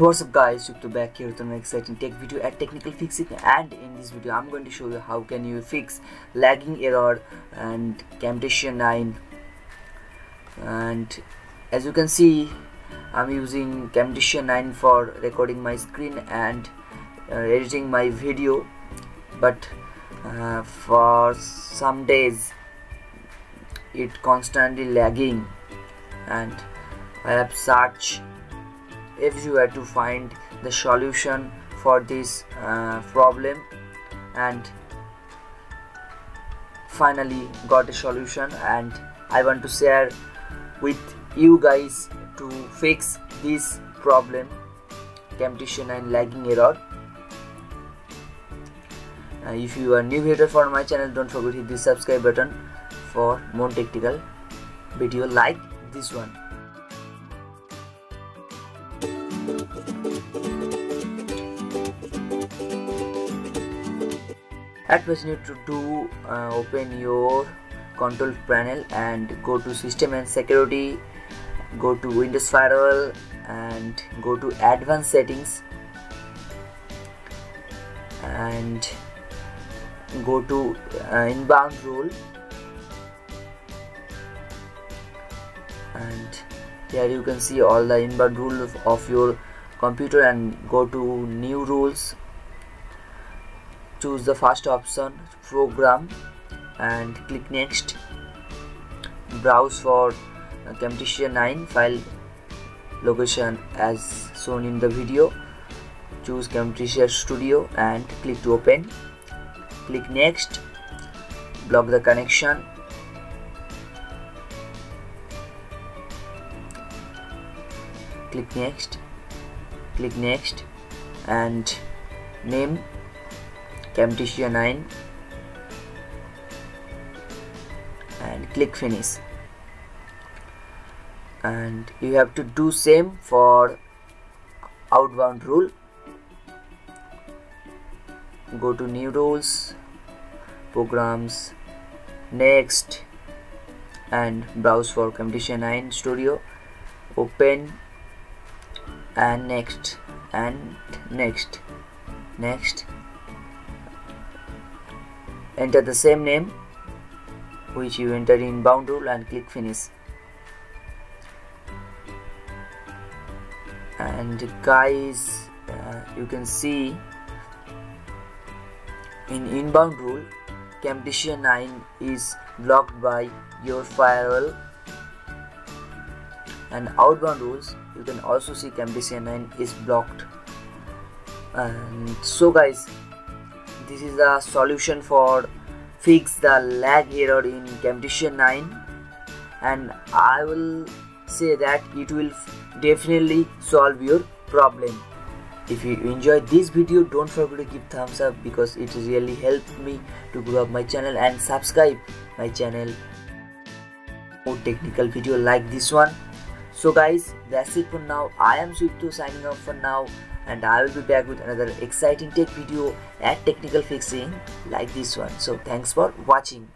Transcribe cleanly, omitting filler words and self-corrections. What's up guys, Sudipta back here with an exciting tech video at Technical Fixing, and in this video I'm going to show you how can you fix lagging error and Camtasia 9. And as you can see, I'm using Camtasia 9 for recording my screen and editing my video, but for some days it constantly lagging and I have searched everywhere to find the solution for this problem, and finally got a solution, and I want to share with you guys to fix this problem, Camtasia 9 lagging error. If you are new here for my channel, don't forget to hit the subscribe button for more technical video like this one. At first you need to open your control panel and go to System and Security, go to Windows Firewall and go to Advanced Settings and go to Inbound Rule, and here you can see all the inbound rules of your computer, and go to New Rules, choose the first option, Program, and click Next. Browse for Camtasia 9 file location as shown in the video. Choose Camtasia Studio and click to open. Click Next. Block the connection. Click Next. Click Next and name Camtasia 9 and click Finish, and you have to do same for outbound rule. Go to New Rules, Programs, Next, and browse for Camtasia 9 Studio, open, and Next, and Next, Next. Enter the same name which you enter in bound rule and click Finish. And guys, you can see in inbound rule Camtasia 9 is blocked by your firewall, and outbound rules you can also see Camtasia 9 is blocked. And so guys, this is the solution for fix the lag error in Camtasia 9, and I will say that it will definitely solve your problem. If you enjoyed this video, don't forget to give thumbs up because it really helped me to grow up my channel, and subscribe my channel for more technical video like this one. So guys, that's it for now. I am Sudipta signing off for now, and I will be back with another exciting tech video at Technical Fixing like this one. So thanks for watching.